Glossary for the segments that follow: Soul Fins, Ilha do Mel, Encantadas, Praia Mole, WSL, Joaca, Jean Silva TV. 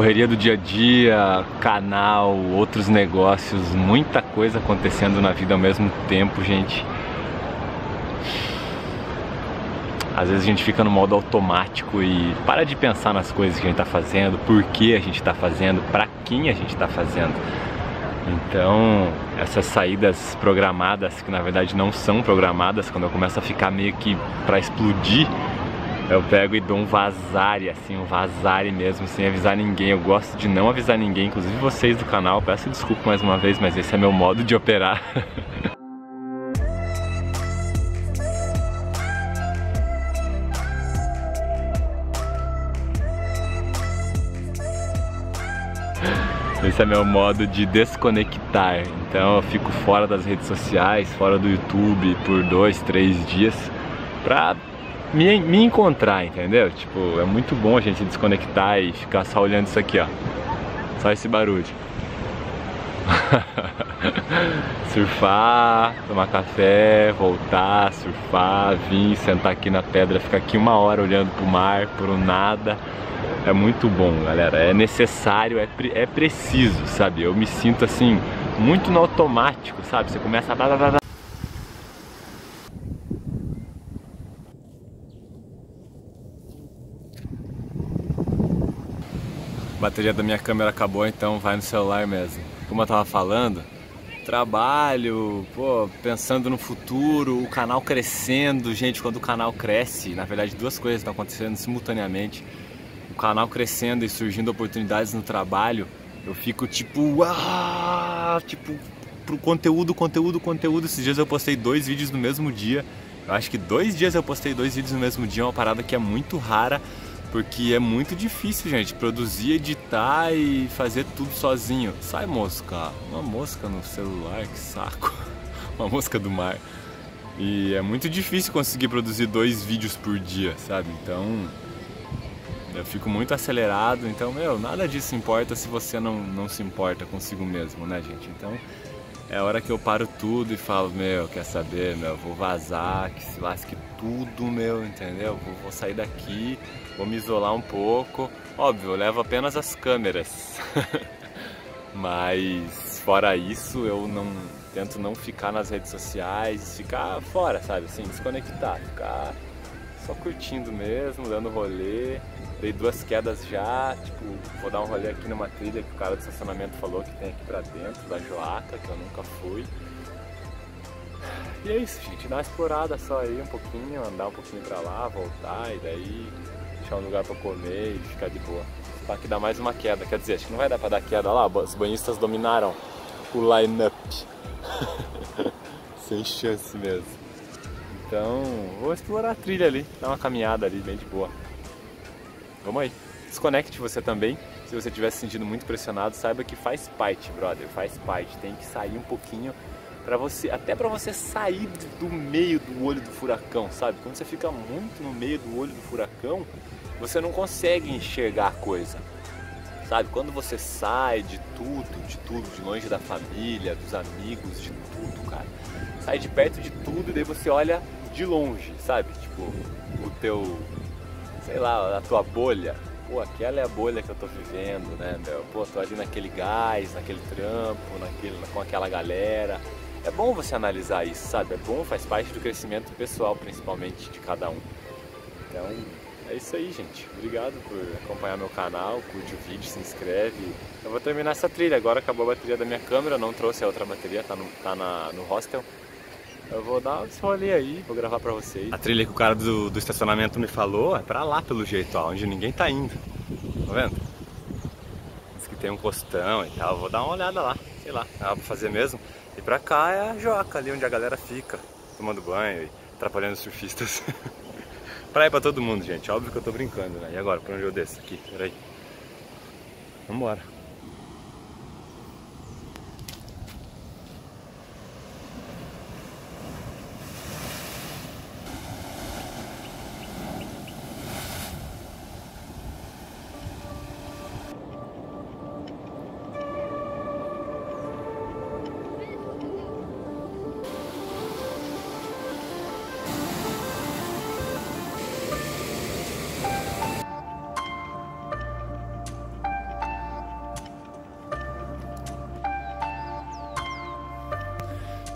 correria do dia a dia, canal, outros negócios, muita coisa acontecendo na vida ao mesmo tempo, gente. Às vezes a gente fica no modo automático e para de pensar nas coisas que a gente tá fazendo, por que a gente tá fazendo, pra quem a gente tá fazendo. Então, essas saídas programadas, que na verdade não são programadas, quando eu começo a ficar meio que pra explodir, eu pego e dou um vazare, assim, um vazare mesmo, sem avisar ninguém. Eu gosto de não avisar ninguém, inclusive vocês do canal, peço desculpa mais uma vez, mas esse é meu modo de operar. Esse é meu modo de desconectar, então eu fico fora das redes sociais, fora do YouTube por 2, 3 dias pra me encontrar, entendeu? Tipo, é muito bom a gente desconectar e ficar só olhando isso aqui, ó. Só esse barulho. Surfar, tomar café, voltar, surfar, vir, sentar aqui na pedra, ficar aqui 1 hora olhando pro mar, pro nada. É muito bom, galera, é necessário, é preciso, sabe? Eu me sinto assim, muito no automático, sabe? Você começa a blá blá blá. A bateria da minha câmera acabou, então vai no celular mesmo. Como eu tava falando, trabalho, pô, pensando no futuro, o canal crescendo. Gente, quando o canal cresce, na verdade duas coisas estão acontecendo simultaneamente. O canal crescendo e surgindo oportunidades no trabalho, eu fico tipo, tipo, pro conteúdo. Esses dias eu postei 2 vídeos no mesmo dia. Eu acho que 2 dias eu postei 2 vídeos no mesmo dia, é uma parada que é muito rara, porque é muito difícil, gente, produzir, editar e fazer tudo sozinho. Sai mosca, uma mosca no celular, que saco, uma mosca do mar. E é muito difícil conseguir produzir 2 vídeos por dia, sabe? Então eu fico muito acelerado, então, meu, nada disso importa se você não se importa consigo mesmo, né, gente? Então, é a hora que eu paro tudo e falo, meu, quer saber, meu, vou vazar, que se lasque tudo, meu, entendeu? Vou sair daqui, vou me isolar um pouco. Óbvio, eu levo apenas as câmeras. Mas, fora isso, eu não tento não ficar nas redes sociais, ficar fora, sabe? Assim, desconectar, ficar só curtindo mesmo, dando rolê. Dei 2 quedas já, tipo, vou dar um rolê aqui numa trilha que o cara do estacionamento falou que tem aqui pra dentro, da Joaca, que eu nunca fui. E é isso, gente, dá uma explorada só aí um pouquinho, andar um pouquinho pra lá, voltar e daí deixar um lugar pra comer e ficar de boa. Tá, que dá mais uma queda, quer dizer, acho que não vai dar pra dar queda lá, os banhistas dominaram o line-up. Sem chance mesmo. Então, vou explorar a trilha ali, dar uma caminhada ali, bem de boa. Vamos aí, desconecte você também. Se você estiver se sentindo muito pressionado, saiba que faz parte, brother, faz parte. Tem que sair um pouquinho pra você, até pra você sair do meio do olho do furacão, sabe? Quando você fica muito no meio do olho do furacão, você não consegue enxergar a coisa, sabe? Quando você sai de tudo, de longe da família, dos amigos, de tudo, cara, sai de perto de tudo e daí você olha de longe, sabe? Tipo, o teu, sei lá, a tua bolha, pô, aquela é a bolha que eu tô vivendo, né, meu? Pô, tô ali naquele gás, naquele trampo, com aquela galera. É bom você analisar isso, sabe? É bom, faz parte do crescimento pessoal, principalmente de cada um. Então, é isso aí, gente. Obrigado por acompanhar meu canal, curte o vídeo, se inscreve. Eu vou terminar essa trilha, agora acabou a bateria da minha câmera, não trouxe a outra bateria, tá no hostel. Eu vou dar esse rolê aí, vou gravar pra vocês. A trilha que o cara do estacionamento me falou é pra lá, pelo jeito, ó, onde ninguém tá indo. Tá vendo? Diz que tem um costão e tal, vou dar uma olhada lá, sei lá, é pra fazer mesmo. E pra cá é a Joaca, ali onde a galera fica, tomando banho e atrapalhando os surfistas. Praia pra todo mundo, gente, óbvio que eu tô brincando, né? E agora, pra onde eu desço? Aqui, peraí. Vambora.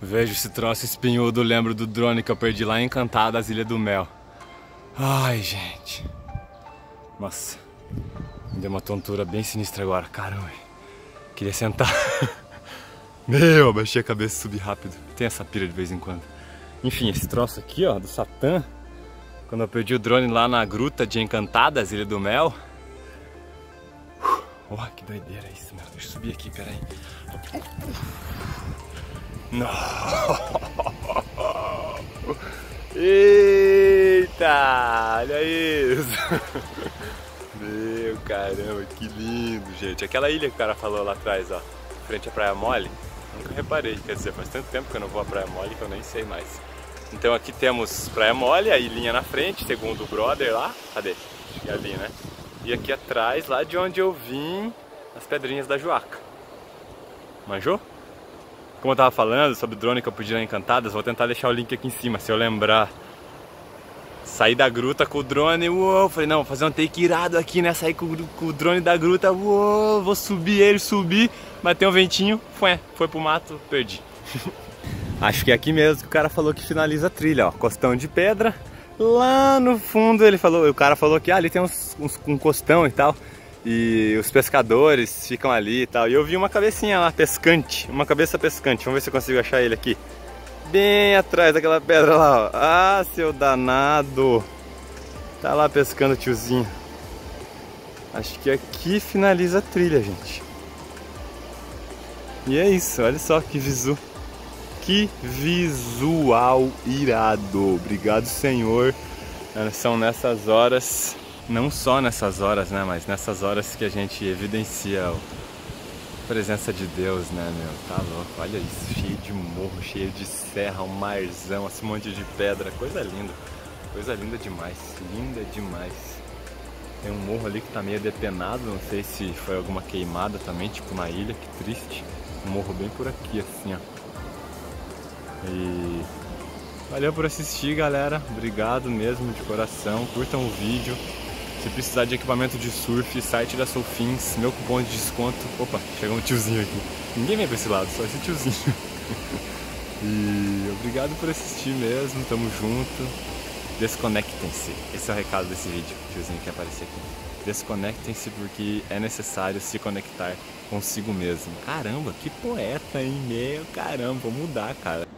Vejo esse troço espinhudo, lembro do drone que eu perdi lá em Encantadas, Ilha do Mel. Ai, gente. Nossa, me deu uma tontura bem sinistra agora, caramba. Queria sentar. Meu, abaixei a cabeça e subi rápido. Tem essa pira de vez em quando. Enfim, esse troço aqui, ó, do Satã. Quando eu perdi o drone lá na gruta de Encantadas, Ilha do Mel. Ó, que doideira isso, meu. Deixa eu subir aqui, peraí. Não. Eita, olha isso. Meu caramba, que lindo, gente. Aquela ilha que o cara falou lá atrás, ó, frente à Praia Mole, nunca reparei, quer dizer, faz tanto tempo que eu não vou à Praia Mole que eu nem sei mais. Então aqui temos Praia Mole, a ilhinha na frente, segundo o brother lá, cadê? Acho que é ali, né? E aqui atrás, lá de onde eu vim, as pedrinhas da Joaca. Manjou? Como eu tava falando sobre o drone que eu pedi lá em Encantadas, vou tentar deixar o link aqui em cima, se eu lembrar. Saí da gruta com o drone, uou, falei, não, vou fazer um take irado aqui, né? Saí com o drone da gruta, uou, vou subir ele, subi, bateu um ventinho, foi pro mato, perdi. Acho que é aqui mesmo que o cara falou que finaliza a trilha, ó, costão de pedra. Lá no fundo ele falou, o cara falou que ali tem um costão e tal, e os pescadores ficam ali e tal. E eu vi uma cabecinha lá, pescante, uma cabeça pescante, vamos ver se eu consigo achar ele aqui. Bem atrás daquela pedra lá, ó. Ah, seu danado. Tá lá pescando, tiozinho. Acho que aqui finaliza a trilha, gente. E é isso, olha só que visu. Que visual irado. Obrigado, Senhor. São nessas horas, não só nessas horas, né, mas nessas horas que a gente evidencia presença de Deus, né, meu? Tá louco, olha isso, cheio de morro, cheio de serra, um marzão, esse monte de pedra, coisa linda demais, linda demais. Tem um morro ali que tá meio depenado, não sei se foi alguma queimada também, tipo na ilha, que triste. Um morro bem por aqui, assim, ó. E valeu por assistir, galera, obrigado mesmo, de coração, curtam o vídeo. Se precisar de equipamento de surf, site da Soul Fins, meu cupom de desconto. Opa, chegou um tiozinho aqui. Ninguém vem pra esse lado, só esse tiozinho. E obrigado por assistir mesmo, tamo junto. Desconectem-se. Esse é o recado desse vídeo, o tiozinho que apareceu aqui. Desconectem-se porque é necessário se conectar consigo mesmo. Caramba, que poeta, hein? Meu caramba, vou mudar, cara.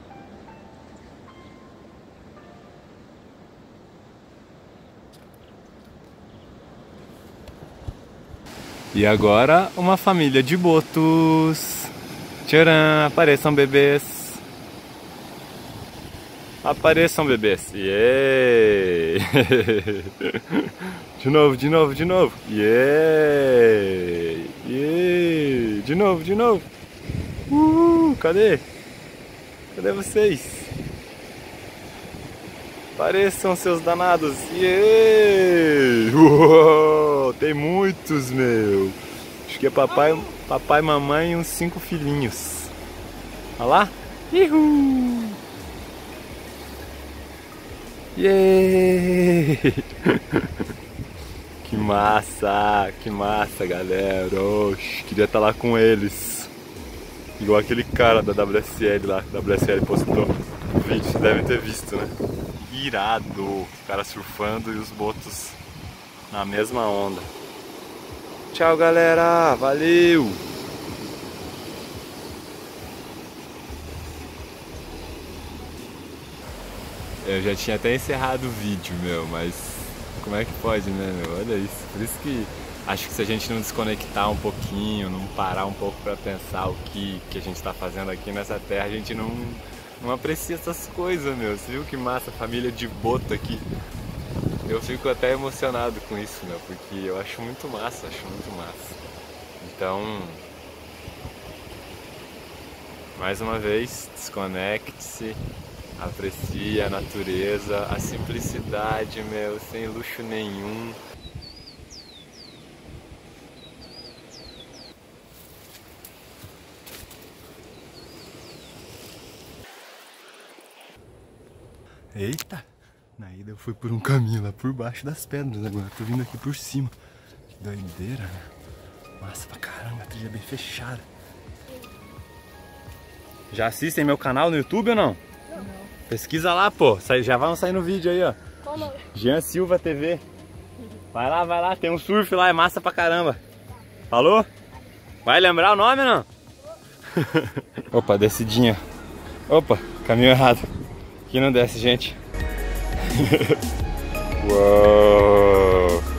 E agora, uma família de botos. Tcharam, apareçam bebês. Apareçam bebês. Yeah. De novo, de novo, de novo. Yeah. Yeah. De novo, de novo. Cadê? Cadê vocês? Apareçam, seus danados. Yeah. Uou. Tem muitos, meu. Acho que é papai, mamãe e uns 5 filhinhos. Olha lá. Ihu! Yeah! Que massa, galera. Oxe, queria estar lá com eles. Igual aquele cara da WSL lá, que a WSL postou o vídeo, vocês devem ter visto, né? Irado. O cara surfando e os botos na mesma onda. Tchau, galera. Valeu. Eu já tinha até encerrado o vídeo, meu, mas como é que pode, né, meu? Olha isso. Por isso que acho que se a gente não desconectar um pouquinho, não parar um pouco pra pensar o que a gente tá fazendo aqui nessa terra, a gente não aprecia essas coisas, meu. Você viu que massa? Família de boto aqui. Eu fico até emocionado com isso, meu, porque eu acho muito massa, Então, mais uma vez, desconecte-se, aprecie a natureza, a simplicidade, meu, sem luxo nenhum. Eita! Na ida eu fui por um caminho lá por baixo das pedras, agora tô vindo aqui por cima. Que doideira, né? Massa pra caramba, a trilha é bem fechada. Já assistem meu canal no YouTube ou não? Não. Pesquisa lá, pô. Já vão sair no vídeo aí, ó. Como? Jean Silva TV. Vai lá, tem um surf lá, é massa pra caramba. Falou? Vai lembrar o nome ou não? Opa, descidinha. Opa, caminho errado. Aqui não desce, gente. Uou!